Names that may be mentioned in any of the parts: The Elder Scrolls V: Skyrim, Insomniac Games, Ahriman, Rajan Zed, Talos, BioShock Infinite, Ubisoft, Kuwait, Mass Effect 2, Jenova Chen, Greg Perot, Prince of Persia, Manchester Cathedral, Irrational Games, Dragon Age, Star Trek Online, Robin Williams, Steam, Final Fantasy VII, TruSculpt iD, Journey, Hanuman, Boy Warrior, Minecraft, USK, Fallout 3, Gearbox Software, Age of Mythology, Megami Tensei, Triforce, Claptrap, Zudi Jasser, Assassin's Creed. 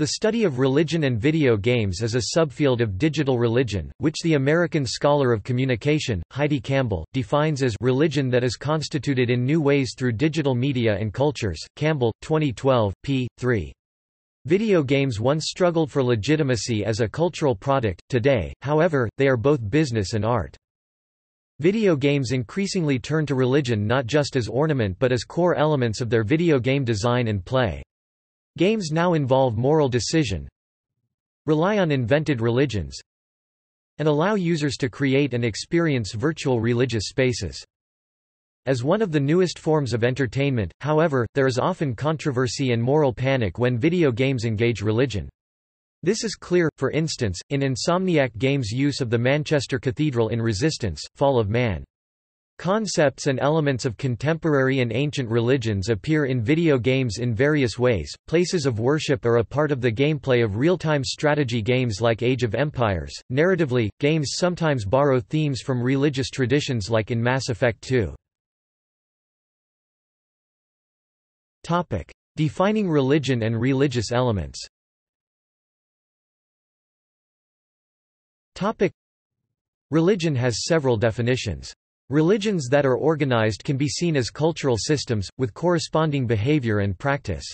The study of religion and video games is a subfield of digital religion, which the American scholar of communication, Heidi Campbell, defines as religion that is constituted in new ways through digital media and cultures. Campbell, 2012, p. 3. Video games once struggled for legitimacy as a cultural product. Today, however, they are both business and art. Video games increasingly turn to religion not just as ornament but as core elements of their video game design and play. Games now involve moral decision, rely on invented religions, and allow users to create and experience virtual religious spaces. As one of the newest forms of entertainment, however, there is often controversy and moral panic when video games engage religion. This is clear, for instance, in Insomniac Games' use of the Manchester Cathedral in Resistance: Fall of Man. Concepts and elements of contemporary and ancient religions appear in video games in various ways. Places of worship are a part of the gameplay of real-time strategy games like Age of Empires. Narratively, games sometimes borrow themes from religious traditions like in Mass Effect 2. Topic: Defining religion and religious elements. Topic: Religion has several definitions. Religions that are organized can be seen as cultural systems, with corresponding behavior and practice.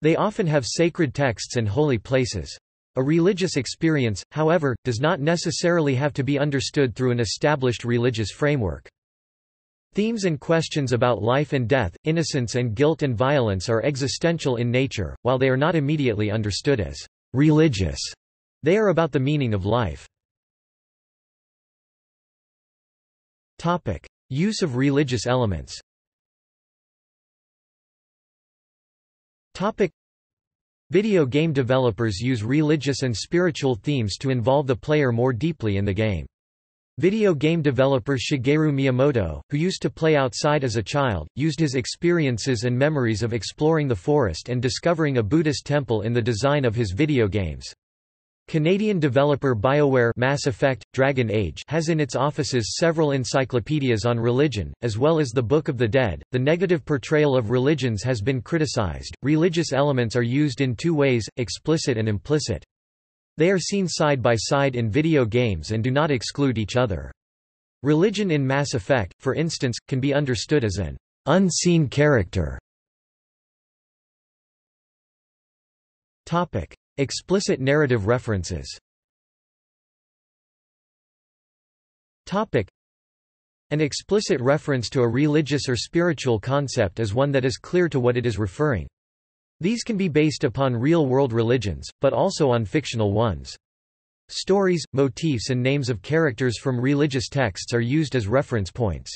They often have sacred texts and holy places. A religious experience, however, does not necessarily have to be understood through an established religious framework. Themes and questions about life and death, innocence and guilt and violence are existential in nature, while they are not immediately understood as religious. They are about the meaning of life. Topic: Use of religious elements. Topic: Video game developers use religious and spiritual themes to involve the player more deeply in the game. Video game developer Shigeru Miyamoto, who used to play outside as a child, used his experiences and memories of exploring the forest and discovering a Buddhist temple in the design of his video games. Canadian developer BioWare Mass Effect, Dragon Age has in its offices several encyclopedias on religion, as well as the Book of the Dead. The negative portrayal of religions has been criticized. Religious elements are used in two ways, explicit and implicit. They are seen side by side in video games and do not exclude each other. Religion in Mass Effect, for instance, can be understood as an unseen character. Topic: Explicit narrative references. Topic: An explicit reference to a religious or spiritual concept is one that is clear to what it is referring. These can be based upon real-world religions, but also on fictional ones. Stories, motifs and names of characters from religious texts are used as reference points.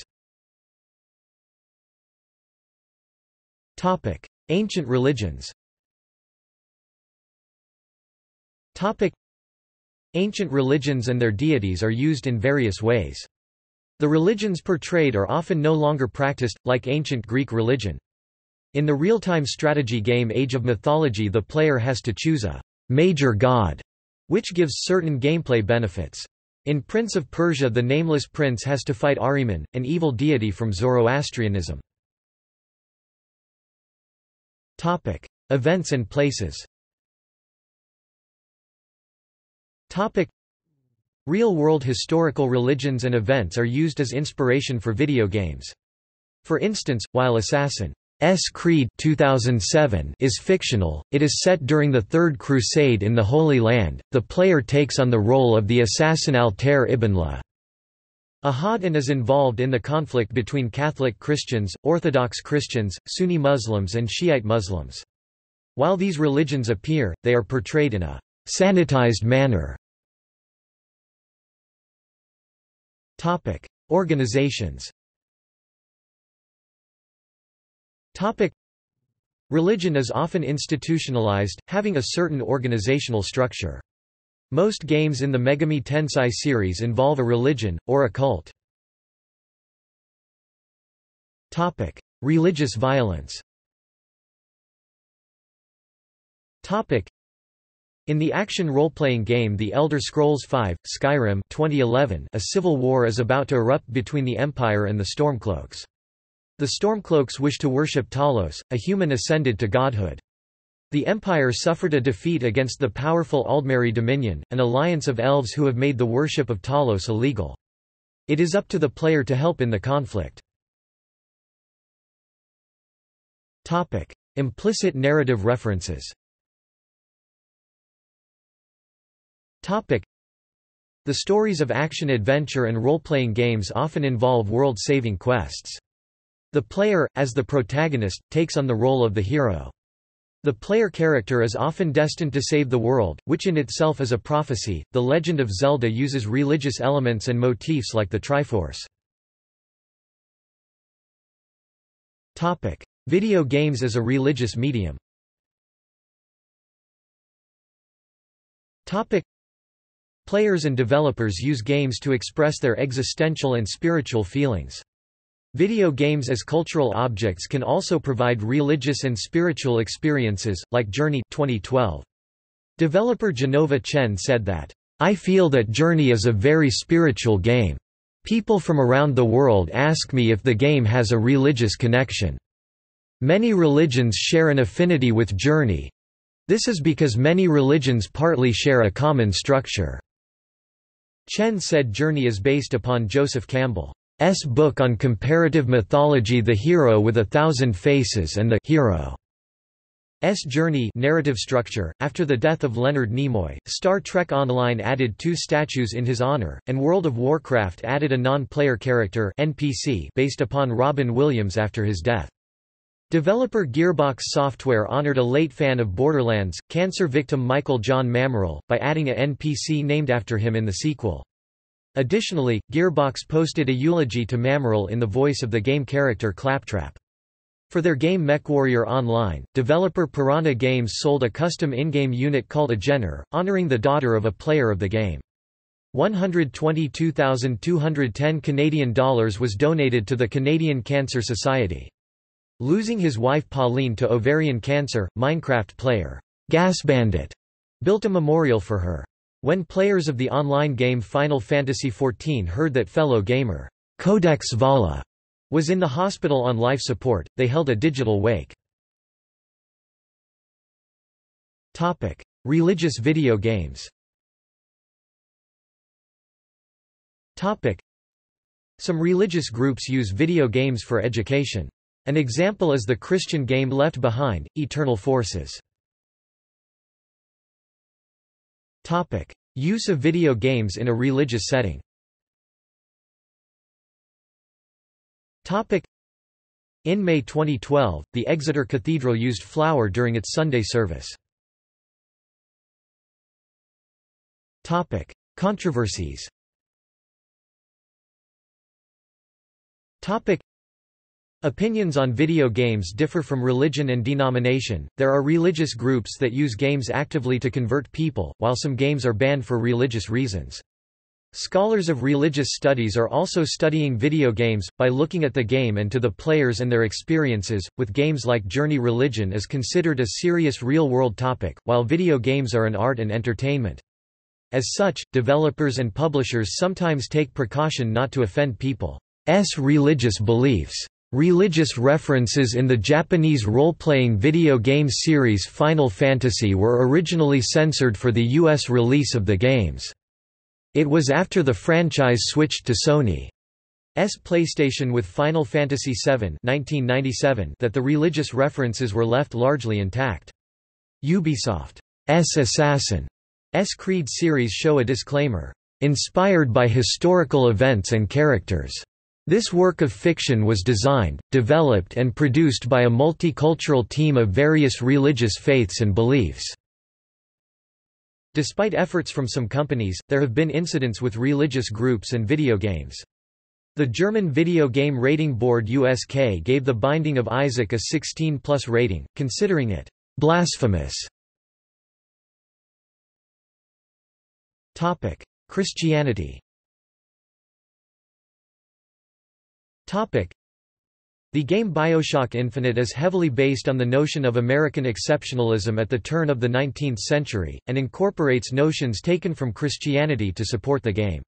Topic: Ancient religions. Topic: Ancient religions and their deities are used in various ways. The religions portrayed are often no longer practiced, like ancient Greek religion. In the real-time strategy game Age of Mythology, the player has to choose a major god, which gives certain gameplay benefits. In Prince of Persia, the nameless prince has to fight Ahriman, an evil deity from Zoroastrianism. Topic: Events and places. Topic: Real-world historical religions and events are used as inspiration for video games. For instance, while Assassin's Creed 2007 is fictional, it is set during the Third Crusade in the Holy Land. The player takes on the role of the assassin Altair Ibn-La-Ahad and is involved in the conflict between Catholic Christians, Orthodox Christians, Sunni Muslims and Shiite Muslims. While these religions appear, they are portrayed in a sanitized manner. Topic: Organizations. Topic: Religion is often institutionalized, having a certain organizational structure. Most games in the Megami Tensei series involve a religion or a cult. Topic: Religious violence. Topic: In the action role-playing game The Elder Scrolls V: Skyrim 2011, a civil war is about to erupt between the Empire and the Stormcloaks. The Stormcloaks wish to worship Talos, a human ascended to godhood. The Empire suffered a defeat against the powerful Aldmeri Dominion, an alliance of elves who have made the worship of Talos illegal. It is up to the player to help in the conflict. Implicit narrative references. The stories of action-adventure and role-playing games often involve world-saving quests. The player, as the protagonist, takes on the role of the hero. The player character is often destined to save the world, which in itself is a prophecy. The Legend of Zelda uses religious elements and motifs like the Triforce. Video games as a religious medium. Players and developers use games to express their existential and spiritual feelings. Video games as cultural objects can also provide religious and spiritual experiences, like Journey 2012. Developer Jenova Chen said that, "I feel that Journey is a very spiritual game. People from around the world ask me if the game has a religious connection. Many religions share an affinity with Journey. This is because many religions partly share a common structure." Chen said Journey is based upon Joseph Campbell's book on comparative mythology The Hero with a Thousand Faces and the Hero's Journey narrative structure. After the death of Leonard Nimoy, Star Trek Online added 2 statues in his honor, and World of Warcraft added a non-player character (NPC) based upon Robin Williams after his death. Developer Gearbox Software honored a late fan of Borderlands, cancer victim Michael John Mammerl, by adding a NPC named after him in the sequel. Additionally, Gearbox posted a eulogy to Mammerl in the voice of the game character Claptrap. For their game MechWarrior Online, developer Piranha Games sold a custom in-game unit called a Jenner, honoring the daughter of a player of the game. $122,210 was donated to the Canadian Cancer Society. Losing his wife Pauline to ovarian cancer, Minecraft player GasBandit built a memorial for her. When players of the online game Final Fantasy XIV heard that fellow gamer Codex Vala was in the hospital on life support, they held a digital wake. Topic: Religious video games. Topic: Some religious groups use video games for education. An example is the Christian game Left Behind, Eternal Forces. Topic: Use of video games in a religious setting. Topic: In May 2012, the Exeter Cathedral used flour during its Sunday service. Topic: Controversies. Topic: Opinions on video games differ from religion and denomination. There are religious groups that use games actively to convert people, while some games are banned for religious reasons. Scholars of religious studies are also studying video games, by looking at the game and to the players and their experiences. With games like Journey, religion is considered a serious real-world topic, while video games are an art and entertainment. As such, developers and publishers sometimes take precaution not to offend people's religious beliefs. Religious references in the Japanese role-playing video game series Final Fantasy were originally censored for the U.S. release of the games. It was after the franchise switched to Sony's PlayStation with Final Fantasy VII (1997) that the religious references were left largely intact. Ubisoft's Assassin's Creed series show a disclaimer, "Inspired by historical events and characters." This work of fiction was designed, developed and produced by a multicultural team of various religious faiths and beliefs. Despite efforts from some companies, there have been incidents with religious groups and video games. The German video game rating board USK gave The Binding of Isaac a 16+ rating, considering it blasphemous. Topic: Christianity. The game BioShock Infinite is heavily based on the notion of American exceptionalism at the turn of the 19th century, and incorporates notions taken from Christianity to support the game's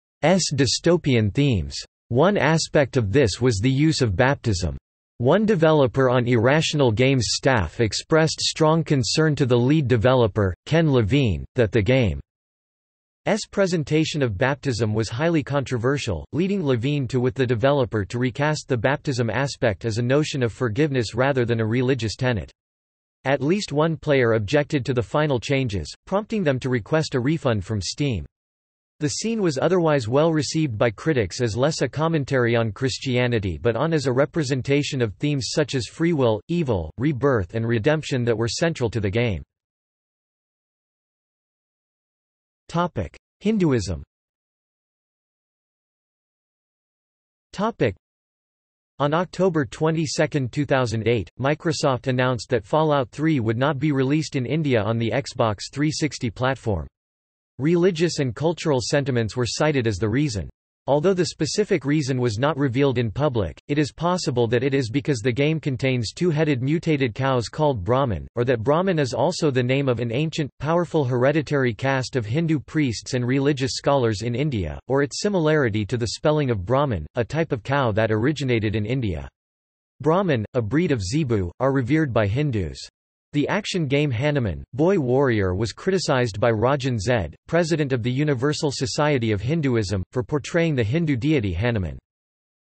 dystopian themes. One aspect of this was the use of baptism. One developer on Irrational Games' staff expressed strong concern to the lead developer, Ken Levine, that the game's presentation of baptism was highly controversial, leading Levine to with the developer to recast the baptism aspect as a notion of forgiveness rather than a religious tenet. At least one player objected to the final changes, prompting them to request a refund from Steam. The scene was otherwise well received by critics as less a commentary on Christianity but on as a representation of themes such as free will, evil, rebirth and redemption that were central to the game. Hinduism. On October 22, 2008, Microsoft announced that Fallout 3 would not be released in India on the Xbox 360 platform. Religious and cultural sentiments were cited as the reason. Although the specific reason was not revealed in public, it is possible that it is because the game contains two-headed mutated cows called Brahman, or that Brahman is also the name of an ancient, powerful hereditary caste of Hindu priests and religious scholars in India, or its similarity to the spelling of Brahman, a type of cow that originated in India. Brahman, a breed of zebu, are revered by Hindus. The action game Hanuman, Boy Warrior was criticized by Rajan Zed, president of the Universal Society of Hinduism, for portraying the Hindu deity Hanuman.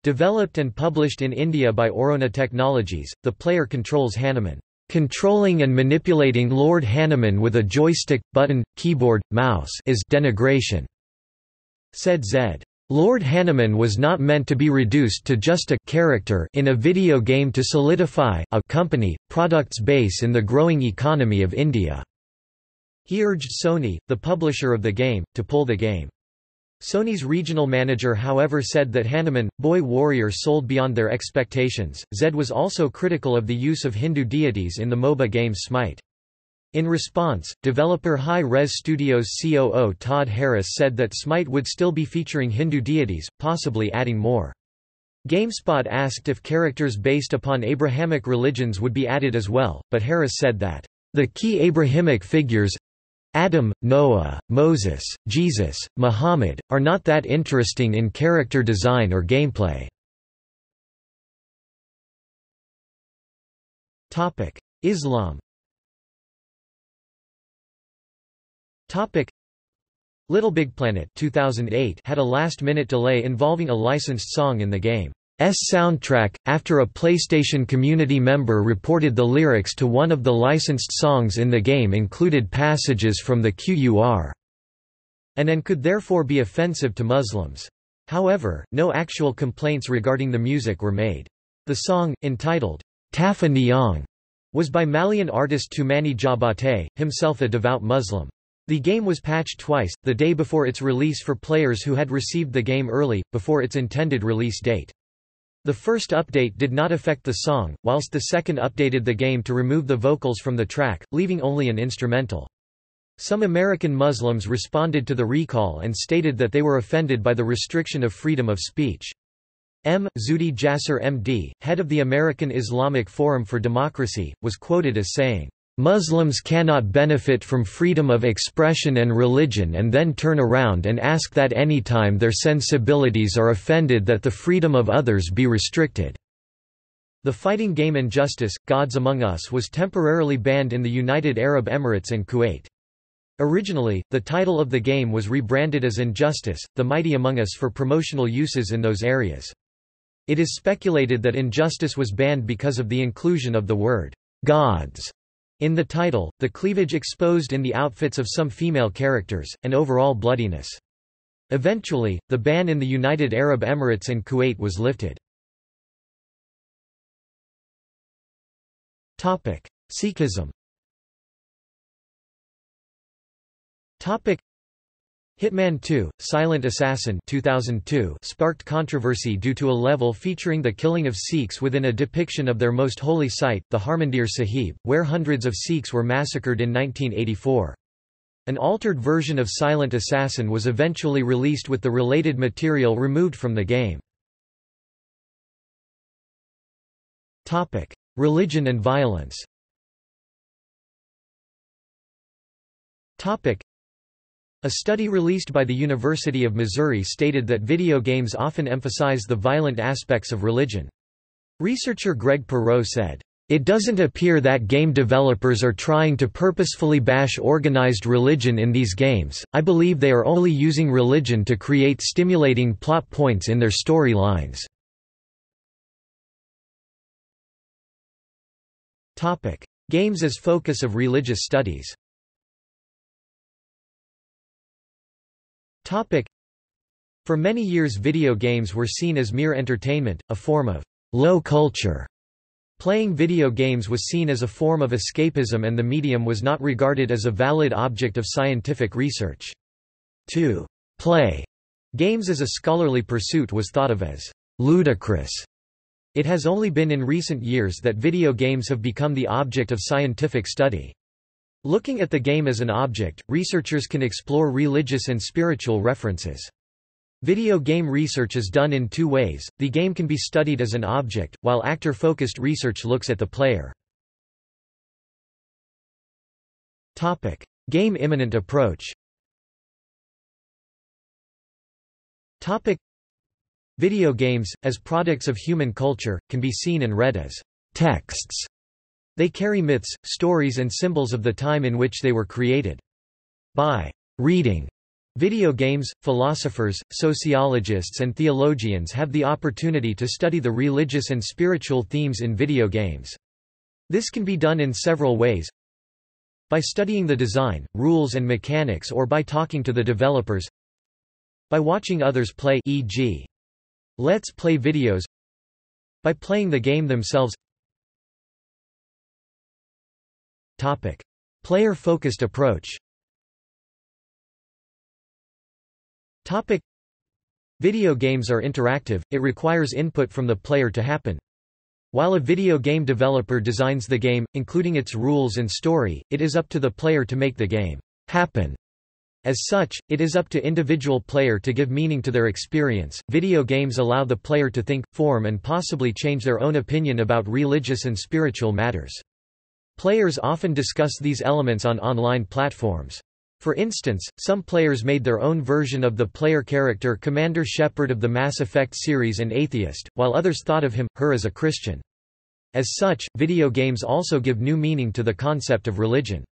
Developed and published in India by Orona Technologies, the player controls Hanuman, controlling and manipulating Lord Hanuman with a joystick, button, keyboard, mouse is denigration, said Zed. Lord Hanuman was not meant to be reduced to just a character in a video game to solidify a company, product's base in the growing economy of India. He urged Sony, the publisher of the game, to pull the game. Sony's regional manager however said that Hanuman, Boy Warrior sold beyond their expectations. Zed was also critical of the use of Hindu deities in the MOBA game Smite. In response, developer High Res Studios COO Todd Harris said that Smite would still be featuring Hindu deities, possibly adding more. GameSpot asked if characters based upon Abrahamic religions would be added as well, but Harris said that, "...the key Abrahamic figures—Adam, Noah, Moses, Jesus, Muhammad—are not that interesting in character design or gameplay." Islam. Little Big Planet 2008 had a last-minute delay involving a licensed song in the game's soundtrack, after a PlayStation community member reported the lyrics to one of the licensed songs in the game included passages from the Qur'an and could therefore be offensive to Muslims. However, no actual complaints regarding the music were made. The song, entitled, Tafa Niyang, was by Malian artist Tumani Jabate, himself a devout Muslim. The game was patched twice, the day before its release for players who had received the game early, before its intended release date. The first update did not affect the song, whilst the second updated the game to remove the vocals from the track, leaving only an instrumental. Some American Muslims responded to the recall and stated that they were offended by the restriction of freedom of speech. M. Zudi Jasser MD, head of the American Islamic Forum for Democracy, was quoted as saying, Muslims cannot benefit from freedom of expression and religion and then turn around and ask that any time their sensibilities are offended that the freedom of others be restricted. The fighting game Injustice: Gods Among Us was temporarily banned in the United Arab Emirates and Kuwait. Originally, the title of the game was rebranded as Injustice: The Mighty Among Us for promotional uses in those areas. It is speculated that Injustice was banned because of the inclusion of the word gods in the title, the cleavage exposed in the outfits of some female characters, and overall bloodiness. Eventually, the ban in the United Arab Emirates and Kuwait was lifted. Sikhism. Hitman 2, Silent Assassin 2002 sparked controversy due to a level featuring the killing of Sikhs within a depiction of their most holy site, the Harmandir Sahib, where hundreds of Sikhs were massacred in 1984. An altered version of Silent Assassin was eventually released with the related material removed from the game. Religion and violence. A study released by the University of Missouri stated that video games often emphasize the violent aspects of religion. Researcher Greg Perot said, "It doesn't appear that game developers are trying to purposefully bash organized religion in these games. I believe they are only using religion to create stimulating plot points in their storylines." Topic: Games as focus of religious studies. Topic: For many years, video games were seen as mere entertainment, a form of low culture. Playing video games was seen as a form of escapism and the medium was not regarded as a valid object of scientific research. To play games as a scholarly pursuit was thought of as ludicrous. It has only been in recent years that video games have become the object of scientific study. Looking at the game as an object, researchers can explore religious and spiritual references. Video game research is done in two ways. The game can be studied as an object, while actor-focused research looks at the player. Topic: Game immanent approach. Topic: Video games, as products of human culture, can be seen and read as texts. They carry myths, stories and symbols of the time in which they were created. By reading video games, philosophers, sociologists and theologians have the opportunity to study the religious and spiritual themes in video games. This can be done in several ways: by studying the design, rules and mechanics, or by talking to the developers, by watching others play, e.g. Let's Play videos, by playing the game themselves. Topic: Player-focused approach. Topic: Video games are interactive, it requires input from the player to happen. While a video game developer designs the game, including its rules and story, it is up to the player to make the game happen. As such, it is up to individual player to give meaning to their experience. Video games allow the player to think, form and possibly change their own opinion about religious and spiritual matters. Players often discuss these elements on online platforms. For instance, some players made their own version of the player character Commander Shepard of the Mass Effect series an atheist, while others thought of him, her as a Christian. As such, video games also give new meaning to the concept of religion.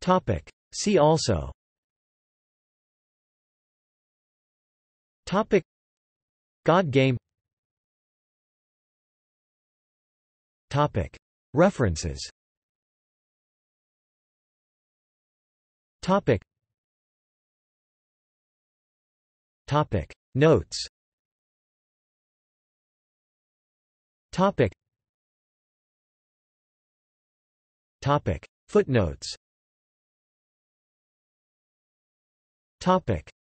Topic: See also. Topic: God game. Topic: References. Topic. Topic. Notes. Topic. Topic. Footnotes. Topic.